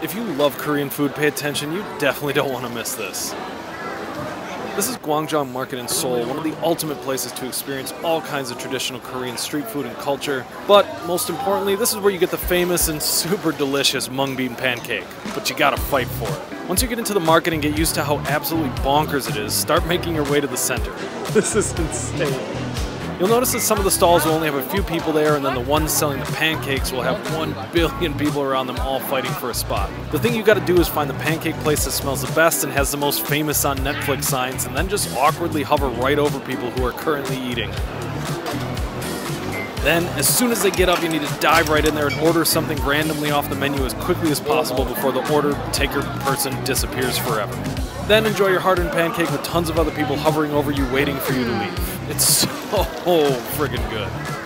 If you love Korean food, pay attention. You definitely don't want to miss this. This is Gwangjang Market in Seoul, one of the ultimate places to experience all kinds of traditional Korean street food and culture. But most importantly, this is where you get the famous and super delicious mung bean pancake. But you gotta fight for it. Once you get into the market and get used to how absolutely bonkers it is, start making your way to the center. This is insane. You'll notice that some of the stalls will only have a few people there, and then the ones selling the pancakes will have 1 billion people around them all fighting for a spot. The thing you gotta do is find the pancake place that smells the best and has the most famous on Netflix signs, and then just awkwardly hover right over people who are currently eating. Then, as soon as they get up, you need to dive right in there and order something randomly off the menu as quickly as possible before the order taker person disappears forever. Then enjoy your hard-earned pancake with tons of other people hovering over you waiting for you to leave. It's so friggin' good.